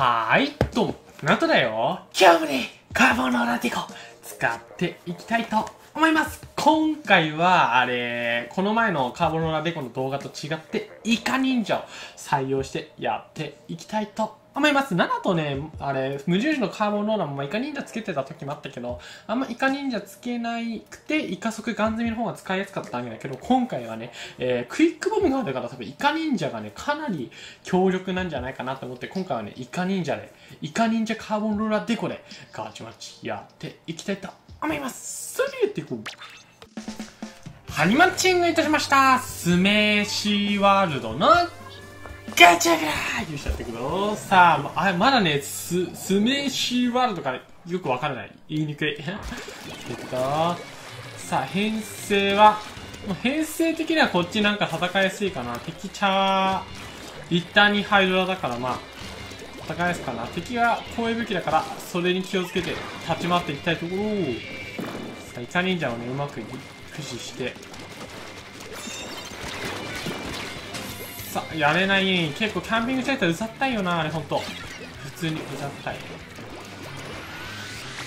はーい、どうも、ナオトだよ。今日もね、カーボノーラデコ使っていきたいと思います。今回は、この前のカーボノーラデコの動画と違って、イカ忍者を採用してやっていきたいと思います。ナナとね、無印のカーボノーラもイカ忍者つけてた時もあったけど、あんまイカ忍者つけなくて、イカ速ガン積みの方が使いやすかったわけだけど、今回はね、クイックボムがあるから多分イカ忍者がね、かなり強力なんじゃないかなと思って、今回はね、イカ忍者カーボノーラデコで、ガチマッチやっていきたいと思います。それでやっていこう。はい、マッチングいたしました。スメーシーワールドのガチャガーよしやっていくぞ。さあ、まだね、スメーシーワールドからよくわからない。言いにくい。さあ、編成は、編成的にはこっちなんか戦いやすいかな。敵チャー、リッターにハイドラだから、まあ、戦いやすいかな。敵が攻撃武器だから、それに気をつけて立ち回っていきたいところ。さあ、イカ忍者をね、うまく駆使して、さあ、やれない。結構キャンピングシャイターうざったいよな、あれほんと。普通にうざったい。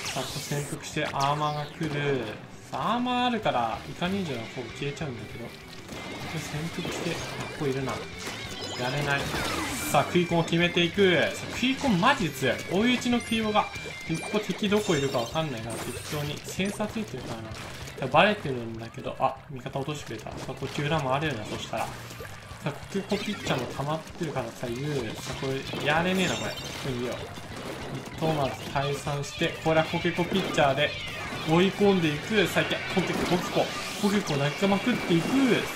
さあ、潜伏してアーマーが来る。さあ、アーマーあるから、イカ忍者の方消えちゃうんだけど。潜伏して、あ、ここいるな。やれない。さあ、食い込みを決めていく。食い込みマジで強い。追い打ちの食い棒が。ここ敵どこいるかわかんないから、適当に。センサーついてるからな。バレてるんだけど、あ、味方落としてくれた。さあ、こっち裏もあるよな、そしたら。さあ、ここピッチャーも溜まってるからさ、さあ、これ、やれねえな、これ。いいよ。一頭まず退散して、これはコケコピッチャーで追い込んでいく。さあ、コケコ投げかまくっていく。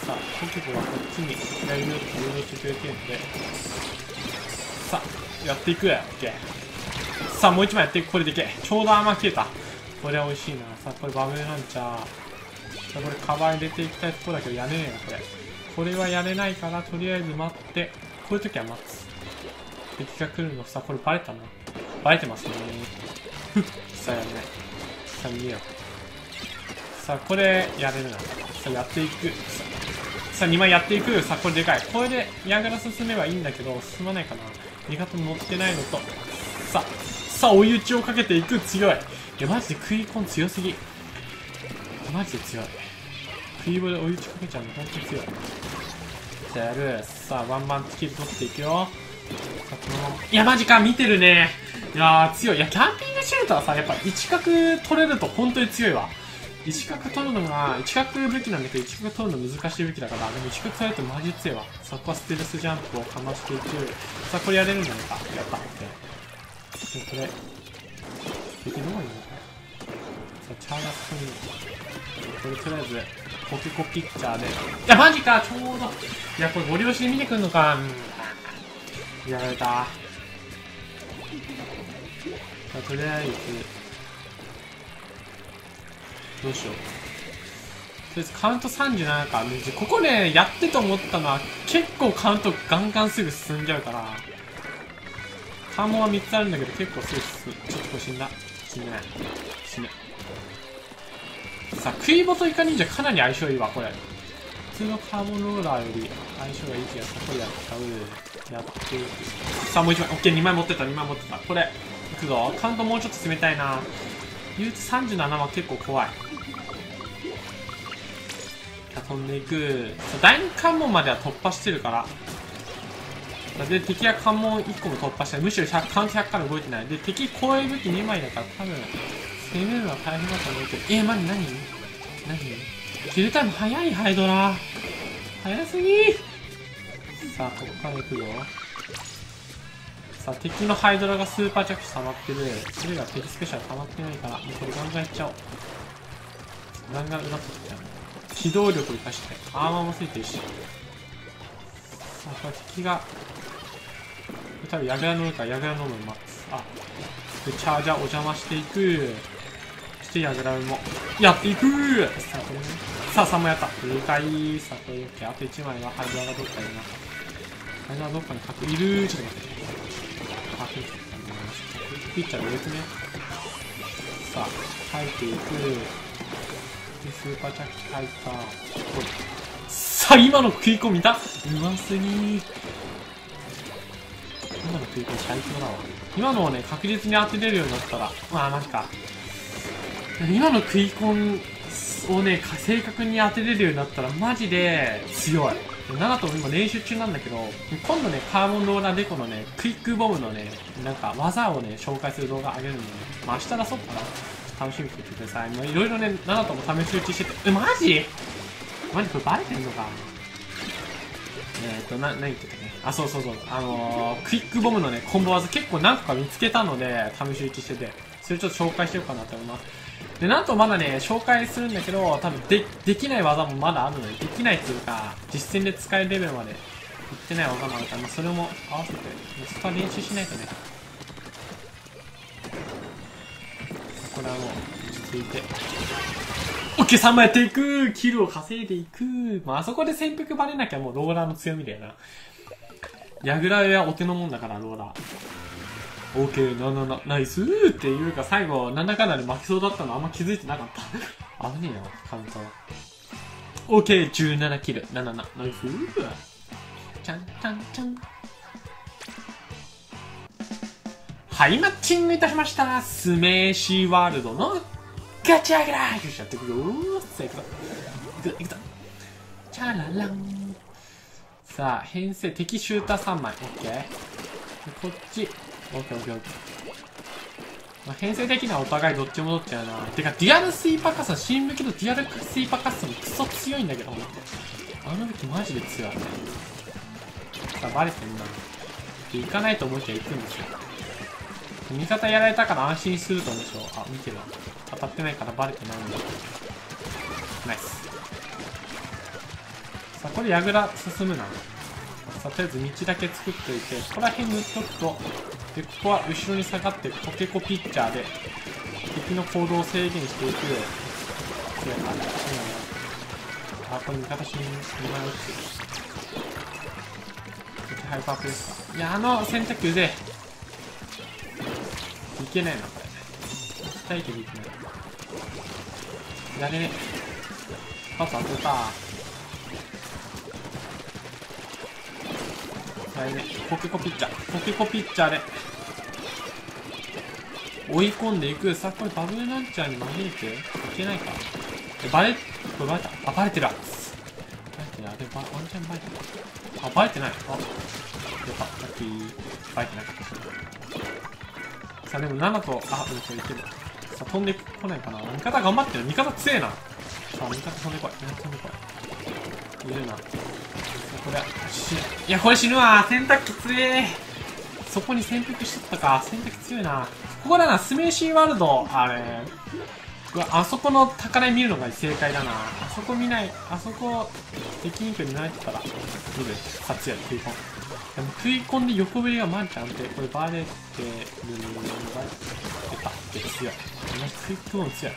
さあ、コケコはこっちに左上と誘導してくれてるんで。さあ、やっていく。オッケー。さあ、もう一枚やっていく。これでいけ。ちょうどアーマー消えた。これは美味しいな。さあ、これバブルランチャー。さあ、これカバー入れていきたいところだけど、やれねえな、これ。これはやれないから、とりあえず待って、こういう時は待つ。敵が来るのさ、これバレたな。バレてますね。さあ、やれない。さあ、逃げよう。さあ、これ、やれるな。さあ、やっていく。さあ、2枚やっていく。さあ、これでかい。これで、矢倉進めばいいんだけど、進まないかな。味方乗ってないのと。さあ、追い打ちをかけていく。強い。いや、マジで食い込ん強すぎ。マジで強い。フィーボで追い打ちかけちゃうの本当に強い。じゃあやる。さあ、ワンバンスキル取っていくよ。さあ、このまま。いや、マジか、見てるね。いやー、強い。いや、キャンピングシェルターさ、やっぱ一角取れると本当に強いわ。一角取るのが、一角武器なんだけど、一角取るの難しい武器だから、でも一角取れるとマジ強いわ。そこはステルスジャンプをかましていく。さあ、これやれるんじゃないか。やった。これ。敵どこにいるのか。さあ、チャーが進んでる。これとりあえず。コケコピッチャーで。いや、マジか、ちょうど。いや、これ、ゴリ押しで見てくんのか。やられた。さあ、とりあえず。どうしよう。とりあえず、カウント37か。ここね、やってと思ったのは、結構カウントガンガンすぐ進んじゃうから。関門は3つあるんだけど、結構すぐ進む。ちょっとこれ死んだ。死んでない。死ぬ。さあ、クイボとイカ忍者かなり相性いいわ、これ。普通のカーボンローラーより相性がいい気がする。これやっちゃう。やっていく。さあ、もう1枚。オッケー、2枚持ってた、2枚持ってた。これ、いくぞ。カウントもうちょっと詰めたいな。憂鬱37は結構怖い。飛んでいく。さあ、第2関門までは突破してるから。で、敵は関門1個も突破してる。むしろカウント100から動いてない。で、敵攻撃武器2枚だから、多分。攻めるのは大変だと思うけど。まじ何キルタイム早いハイドラ早すぎさあ、ここから行くよ。さあ、敵のハイドラがスーパージャック溜まってる。それが敵スペシャル溜まってないから、もうこれガンガンいっちゃおう。ガンガン奪っていっちゃう。機動力を生かして、アーマーもついてるし。さあ、これ敵が、多分ヤグラ乗るから、ヤグラ乗るの待つ。あ、で、チャージャーお邪魔していく。矢倉もやっていく。さあ、これね。さあ、3枚やった。正解。さあ、これ OK。あと1枚はハイドラがどっかにいるな。ハイドラどっかに隠れる。ちょっと待って。ピッチャーが上ですね。さあ、入っていく。で、スーパーチャッキ入った。さあ、今の食い込みだ。うますぎ。今の食っていうと最強だわ。今のはね、確実に当てれるようになったら、まあマジか。今の食い込みをね、正確に当てれるようになったらマジで強い。ナナと今練習中なんだけど、今度ね、カーボンローラーデコのね、クイックボムのね、なんか技をね、紹介する動画あげるんで、ね、まあ、明日出そうかな。楽しみにしててください。もういろいろね、ナナとも試し打ちしてて、マジマジこれバレてんのか。何言ってたっけ？あ、そうそうそう。クイックボムのね、コンボ技結構何個か見つけたので、試し打ちしてて、それちょっと紹介しようかなと思います。で、なんとまだね、紹介するんだけど、多分できない技もまだあるので、できないっていうか、実戦で使えるレベルまでいってない技もあるから、まあ、それも合わせて、そこは練習しないとね。これはもう、落ち着いて。オッケー、3枚やっていく、キルを稼いでいく。まあ、あそこで戦力バレなきゃもうローラーの強みだよな。矢倉はお手のもんだから、ローラー。オーケー、ナイスーっていうか、最後、なんだかんだで負けそうだったのあんま気づいてなかった。危ねえよ、カウント。オーケー、17キル、ナイスー。ちゃんちゃんちゃん。はい、マッチングいたしました。スメーシーワールドのガチャガラー。よし、やってくるよー。さあ、行くぞ。行くぞ。チャララン。さあ、編成、敵シューター3枚。オッケー。こっち。オッケーオッケーオッケー。まあ、編成的にはお互いどっちもどっちやな。てか、デュアルスイーパーカスト、新武器のデュアルスイーパーカストもクソ強いんだけど、あの武器マジで強いね。さあ、バレてんな。行かないと思いきや行くんでしょ。味方やられたから安心すると思うでしょ。あ、見てるわ。当たってないからバレてないんだ。ナイス。さあ、これ矢倉進むな。さあ、とりあえず道だけ作っといて、ここら辺塗っとくと、で、ここは後ろに下がってコケコピッチャーで敵の行動を制限していく。あ、これ味方死に2枚落ちてる。ハイパープですか。いや、あの洗濯でいけないな、これ。行きたいけどいけない。やれね。パス当てた。やれね。コケコピッチャー。コケコピッチャーで。追い込んでいく。さあ、これバブルランチャーに紛れていけないか。これバレた。あ、バレてるわ。あれ、ワンチャンバレてる。あ、バレてない。あ、よかった。さっき、バレてなかった。さあ、でも7と、あ、うん、これいける。さあ、飛んでこないかな。味方頑張ってる。味方強えな。さあ、味方飛んでこい。飛んでこい。いるな。さあ、これ、いや、これ死ぬわ。洗濯機強え。そこに潜伏しとったか。洗濯機強いな。ここだな、スメーシーワールド、あれ。うわ、あそこの宝見るのが正解だな。あそこ見ない、あそこ、敵インクに慣れてたら、見る。さあ、強い、食い込ん。でも食い込んで横振りがマンちゃんって、これバレてるのに、バレてたって強い。クイックオン強い。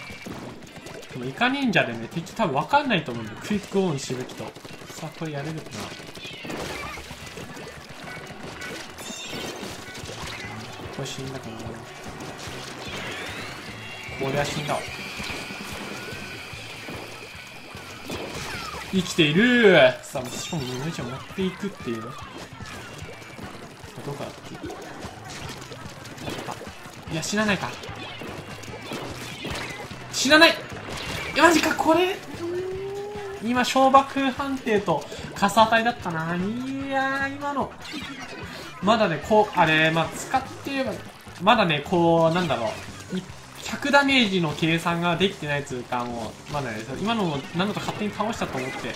でもイカ忍者でね、敵多分わかんないと思うんだよ。クイックオンしぶきと。さあ、これやれるかな。これ死んだかな。これは死んだわ。生きている。さあ、しかもイメージを持っていくっていう。どこだっけ。いや、死なないか。死なない。マジか、これ。今、小爆判定とカス当たりだったな。いやー、今の。まだね、こう、あれ、まあ、使ってれば、まだね、こう、なんだろう、100ダメージの計算ができてないというか、もう、まだね、今のも、なんとか勝手に倒したと思って、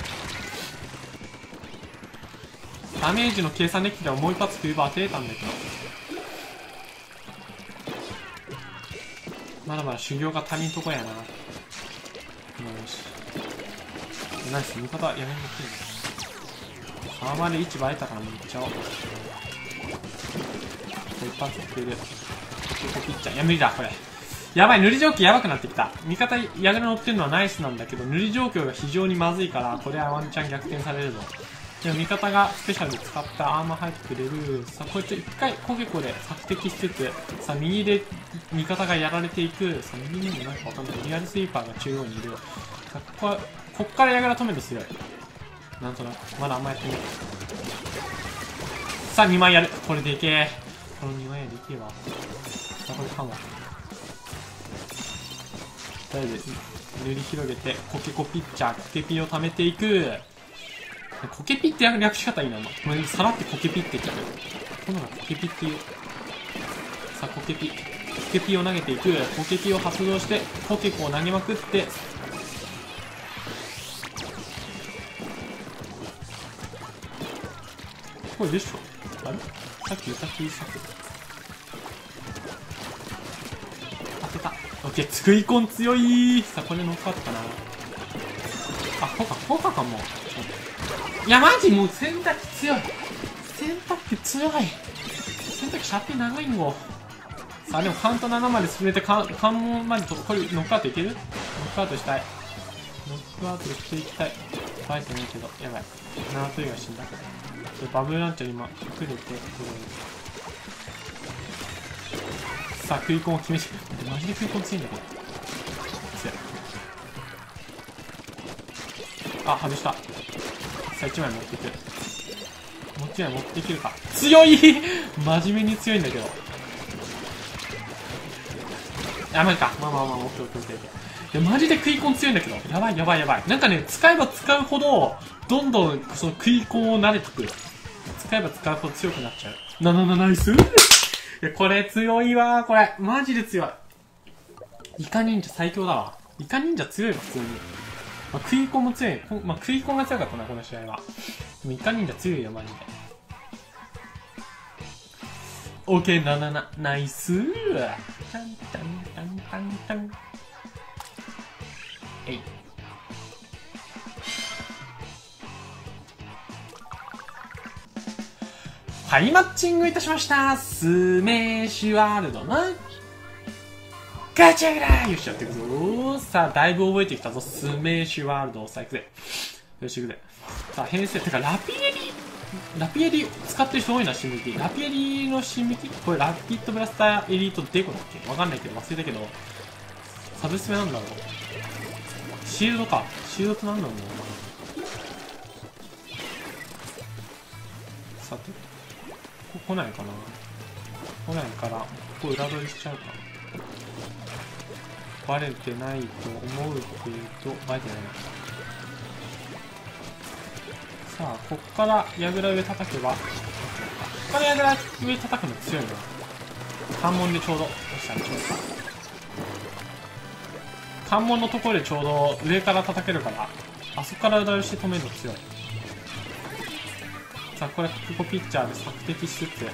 ダメージの計算できてれば、もう一発冬場当てれたんだけど、まだまだ修行が足りんとこやな。よし。ナイス、味方、やめに来てる。あまり位置バレたから、もう行っちゃおう。一発いける。いや、無理だ、これ。やばい、塗り状況やばくなってきた。味方、矢倉乗ってるのはナイスなんだけど、塗り状況が非常にまずいから、これはワンチャン逆転されるぞ。でも味方がスペシャルで使ったアーマー入ってくれる。さあ、こいつ一回、コゲコで索敵しつつ、さあ、右で味方がやられていく。さあ、右にもなんかわかんない。リアルスイーパーが中央にいる。さあ、こっから矢倉止めると強い。なんとなく、まだあんまやってない。さあ、2枚やる。これでいけ。可能你永远离地了，他会看我。とりあえず塗り広げてコケコピッチャー、コケピを貯めていく。コケピって略し方いいな、さらってコケピって言っちゃう。今度はコケピっていう。さあコケピ、コケピを投げていく。コケピを発動してコケコを投げまくって、これでしょ。あれさっきさっき当てた。オッケー、つくいコン強い。さあこれ乗っかったなあ。効果かも。いやマジもう洗濯機強い、洗濯機射程長いんご。さあでもカウント7まで進めて関門までと、これノックアウトいける？ノックアウトしたい、ノックアウトしていきたい。バイトないけどやばい、7トリが死んだ。バブルランチャー今隠れて、さあ食い込みを決めし、マジで食い込み強いんだけど。あ、外した。さあ1枚持っていく。もう1枚持っていけるか。強い真面目に強いんだけど。やばいか。まあ、オッケーオッケーオッケー。いや、マジで食い込み強いんだけど。やばい。なんかね、使えば使うほど、どんどんその食い込みを慣れてくる。使えば使うほど強くなっちゃう。ナイス。いや、これ強いわー、これ。マジで強い。イカ忍者最強だわ。イカ忍者強いわ、普通に。まあ、クイコンも強い。まあ、クイコンが強かったな、この試合は。でも、イカ忍者強いよ、マジで。OK、7、ナイスー。タン。えい。はい、マッチングいたしました。スメーシュワールドのガチャグラー、よし、やっていくぞー。さあ、だいぶ覚えてきたぞ。スメーシュワールド。さあ、いくぜ。よし、いくぜ。さあ、編成。てか、ラピエリ使ってる人多いな、新武器。ラピエリの新武器、これ、ラピッドブラスターエリートデコだっけ、わかんないけど、忘れたけど。サブスペなんだろう。シールドか。シールドってなんだろう。さて、来ないかな。来ないから、ここ裏取りしちゃうか。バレてないと思うけど、バレてないな。さあ、こっから矢倉上叩けば、こっから矢倉上叩くの強いな。関門でちょうど、よし、あれ、ちょうど関門のところでちょうど上から叩けるから、あそこから裏打ちして止めるの強い。さあ、これ、コケコピッチャーで索敵しつつ、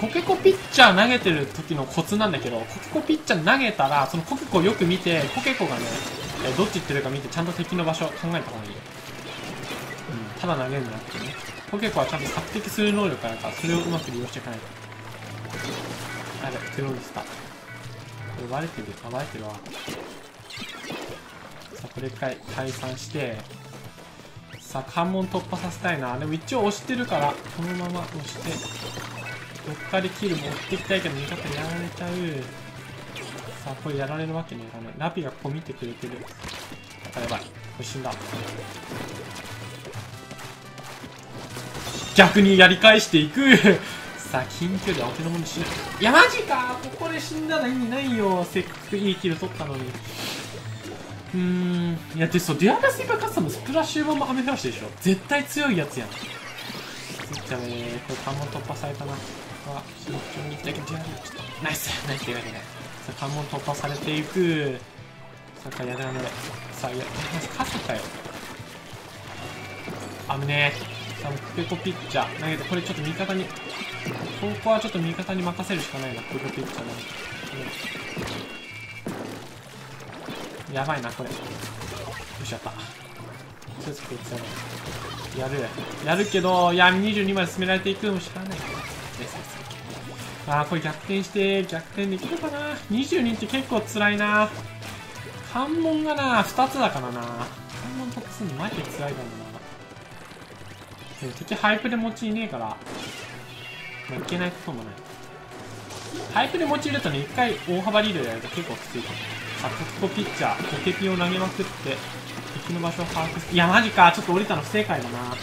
コケコピッチャー投げてる時のコツなんだけど、コケコピッチャー投げたら、そのコケコをよく見て、コケコがね、どっち行ってるか見て、ちゃんと敵の場所考えた方がいい。うん、ただ投げるんじゃなくてね。コケコはちゃんと索敵する能力があるから、それをうまく利用していかないと。あれ、テロリスタ。これバレてるわ。さあ、これ一回退散して、さあ、関門突破させたいな。でも一応押してるから、このまま押して、どっかでキル持ってきたいけど、味方やられちゃう。さあ、これやられるわけにいかない。ラピがここ見てくれてる。あ、やばい。これ死んだ。逆にやり返していく。さあ、近距離はお手のもに死ぬ。いや、マジか！ここで死んだら意味ないよ。せっかくいいキル取ったのに。いや、で、そう、デュアルスイカカスタム、スプラッシュボンも雨降らしでしょ。絶対強いやつやん。じゃあね、これ関門突破されたな。あ、非常に行きたいけど、ナイスでかいね。さあ、関門突破されていく。さあ、やだね。さあ、やだね。勝つかよ。あぶねえ。さあ、コケコピッチャー投げて、これちょっと味方に、ここはちょっと味方に任せるしかないな、コケコピッチャーね。やばいな、これ。よし、やった。ちょっとこいつやろう。やるけど、いや、22まで進められていくのも知らない。これ逆転できるかな。22って結構辛いな。関門がな、2つだからな。関門突破するのマジで辛いかもな。敵ハイプで持ちいねえから、まあ、いけないこともない。ハイプで持ち入れたのに1回大幅リードでやると結構きついかも。さあ、コケコピッチャー、コケピを投げまくって、敵の場所を把握する。いや、マジか。ちょっと降りたの不正解だな。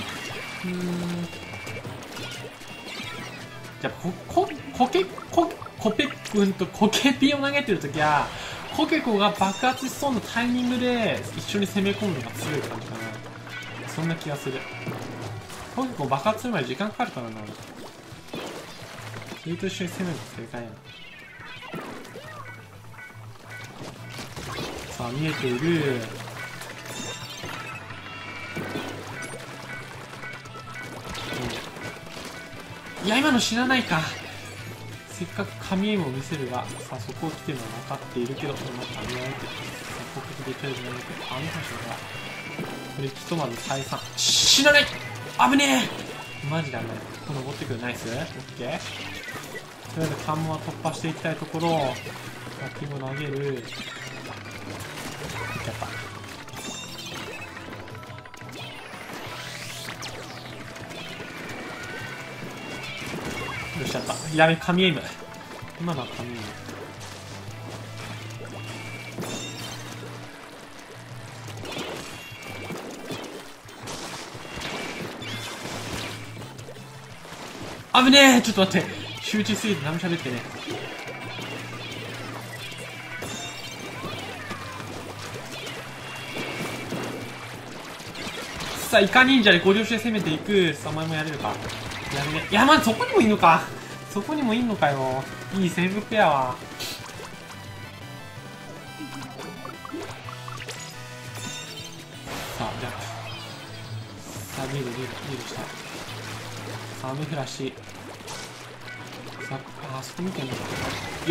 やっぱコペ君とコケピを投げてるときはコケコが爆発しそうなタイミングで一緒に攻め込むのが強い感じかな。そんな気がする。コケコ爆発するまで時間かかるからな。君と一緒に攻めるのが正解やな。さあ見えている。いや今の死なないか。せっかく神エイムを見せるが、さあそこを来てるのは分かっているけど、これまた見られてる。攻撃できるじゃなくて、あの場所がこれひとまず退散。死なない。危ねえ。マジで危ない。ここ登ってくる。ナイス。オッケー。とりあえず関門は突破していきたいところ。先も投げる。いっちゃった。しちゃった。やべ、神エイム。今のは神エイム。危ねえ、ちょっと待って。集中すぎて何も喋ってね。さあ、イカ忍者でご了承で攻めていく。さあ、お前もやれるか。やるね。いや、まあ、そこにもいいのか。そこにもいいのかよ。いいセーブペアは。さあ、ジャンプ。さあ、リードした。さあ、雨降らし。さあ、あそこ見てんのか。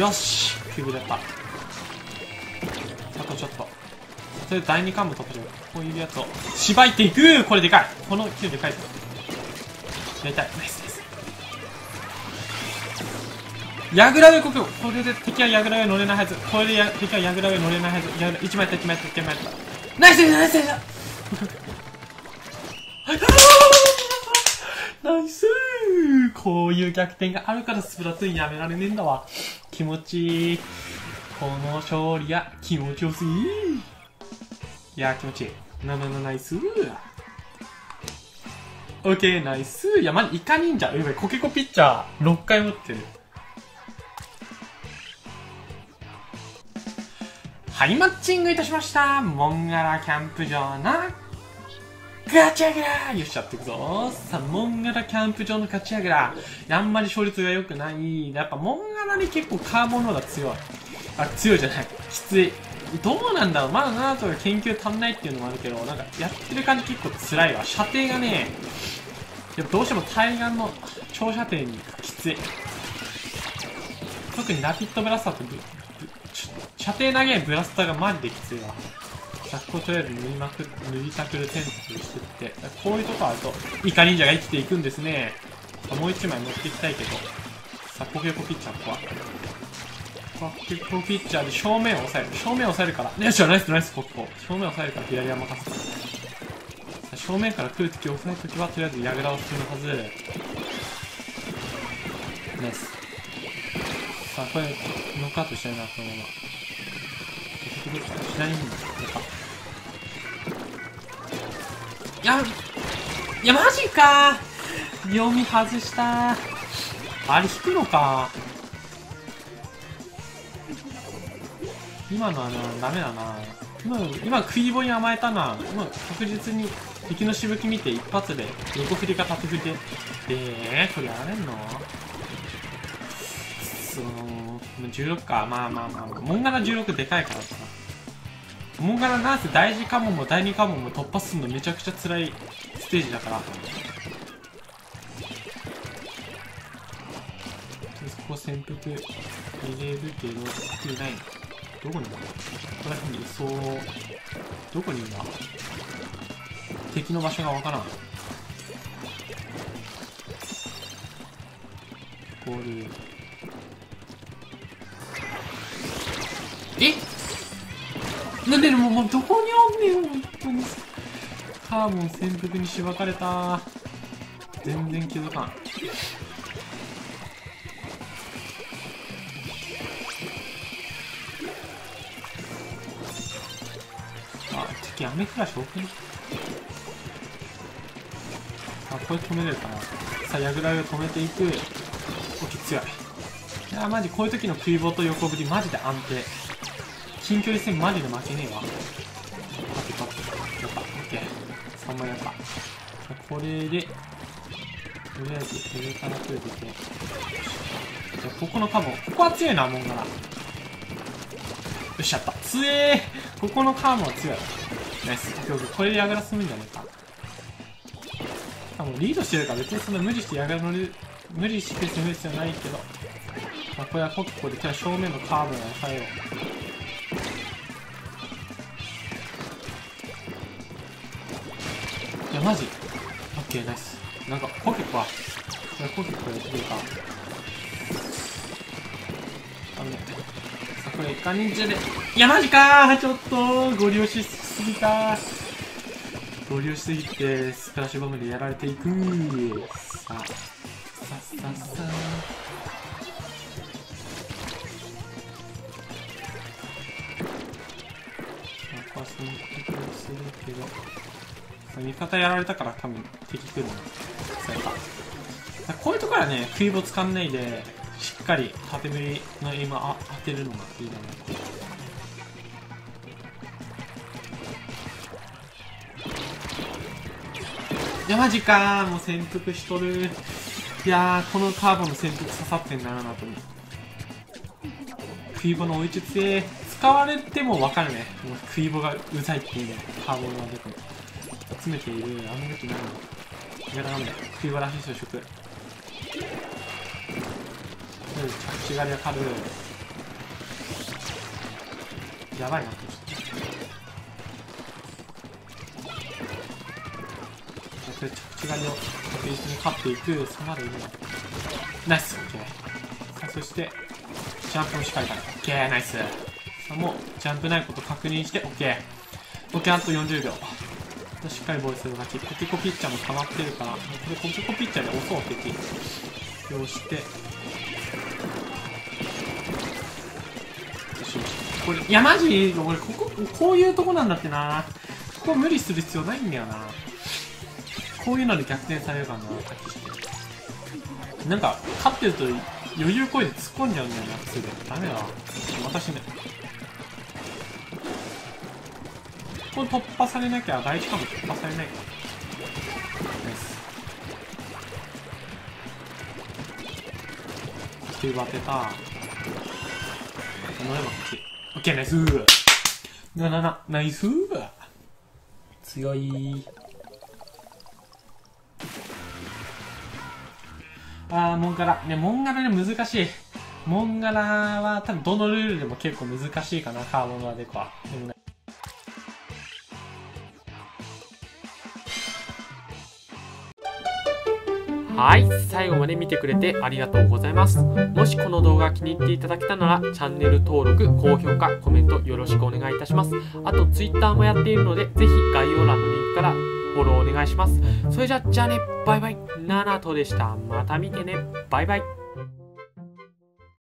よしキューブだった。あとちょっと。それで第2関門突破しよう。こういうやつを。しばいていく。これでかい。このキューブでかいぞ。やりたい。ナイス。ヤグラ上、これで敵はヤグラ上乗れないはず。これで敵はヤグラ上乗れないはず。1枚やった、1枚やった、1枚やった。ナイスナイスナイスこういう逆転があるからスプラトゥーンやめられねえんだわ。気持ちいい。この勝利は気持ちよすぎ。いやー気持ちいい。ナイスオッケー、ナイスいや、まじイカ忍者。やばい、コケコピッチャー6回持ってる。はい、マッチングいたしました。モンガラキャンプ場のガチヤグラよっしゃっていくぞ。さあ、モンガラキャンプ場のガチヤグラ。あんまり勝率が良くない。やっぱモンガラに結構カーボンの方が強い。あ、強いじゃない。きつい。どうなんだろう。まだなとか研究足んないっていうのもあるけど、なんかやってる感じ結構辛いわ。射程がね、やっぱどうしても対岸の長射程にきつい。特にラピッドブラスターって射程投げブラスターがマジできついわ。ジャックをとりあえず塗りたくるテントしてって、こういうとこあると、イカ忍者が生きていくんですね。もう一枚乗っていきたいけど、さあ、コケコピッチャー、ここは。コケコピッチャーで正面を押さえる。正面を押さえるから。よっしゃ、ナイスナイス、ここ。正面を押さえるから左は任せた。さあ、正面から来るとき、押さえるときは、とりあえず矢倉を進むはず。ナイス。さあ、これ、ノックアウトしたいな、このまま。左にいやマジか読み外したあれ引くのか今のはなダメだな今食い棒に甘えたな今確実に敵のしぶき見て一発で横振りか縦振りでこれやれんのその16かまあモンガラ16でかいからさモンガラなんせ第1関門も第2関門も突破するのめちゃくちゃ辛いステージだからここ潜伏入れるけどスキルないどこにいるここら辺にいそうどこにいるな敵の場所がわからんゴールなんでもうどこにおんねん本当にカーボン潜伏にしばかれた全然気づかんあ敵雨降らし多くねあこれ止めれるかなさあ矢倉を止めていくオッ強い。いやーマジこういう時のクイボと横振りマジで安定。近距離戦マジで負けねえわ。勝って勝ってやった。オッケー3枚やった。これでとりあえず上から増えていて、じゃここのカモ、ここは強いなもんがな。よっしゃやった。強えー。ここのカモは強い。ナイス。これで矢倉進むんじゃないか。もうリードしてるから別にそんな無理して矢倉乗る、無理して攻める必要ないけど、まあ、これはここでじゃあ正面のカーブの野菜をいやマジオッケーナイス。なんかコケかこれコケこれでいいかあのねさこれイカ忍者でいやマジかー。ちょっとご利用しすぎたー。合流しすぎてスプラッシュボムでやられていくー。さあさあさあパスに行くするけど味方やられたから多分敵来るのさあ。こういうところはねクイボつかんないでしっかり縦振りのエイム当てるのがいいだね。いやマジかー。もう潜伏しとる。いやーこのカーボの潜伏刺さってんだなと思う。クイボの追い術で使われても分かるね。もうクイボがうざいっていうね。カーボが出て詰めているあんな時ないのやだなんだ。クイボらしい装飾着地狩りは狩るやばいな。着地狩りを確実に勝っていく。そこまでいるナイス。オッケー。さあそしてジャンプもしっかりだ。オッケーナイス。さあもうジャンプないこと確認してオッケー。オッケーあと40秒。しっかりボールするだけ。コピコピッチャーも溜まってるからこれコピコピッチャーで押そう。敵こうしてよしよしこれいやマジ俺こういうとこなんだってな。ここ無理する必要ないんだよな。こういうので逆転されるかな。なんか勝ってると余裕こいで突っ込んじゃうんだよな。すぐダメだ私ね。これ突破されなきゃ第一かも。突破されないかナイス。キューバ当てた乗ればこっちオッケーナイスーナイスー強いー。あーモンガラね。モンガラね難しい。モンガラは多分どのルールでも結構難しいかな。カーボンのアデコはでもねはい最後まで見てくれてありがとうございます。もしこの動画が気に入っていただけたならチャンネル登録高評価コメントよろしくお願いいたします。あと Twitter もやっているのでぜひ概要欄のリンクからフォローお願いします。それじゃねバイバイ。ナナトでした。また見てねバイバイ。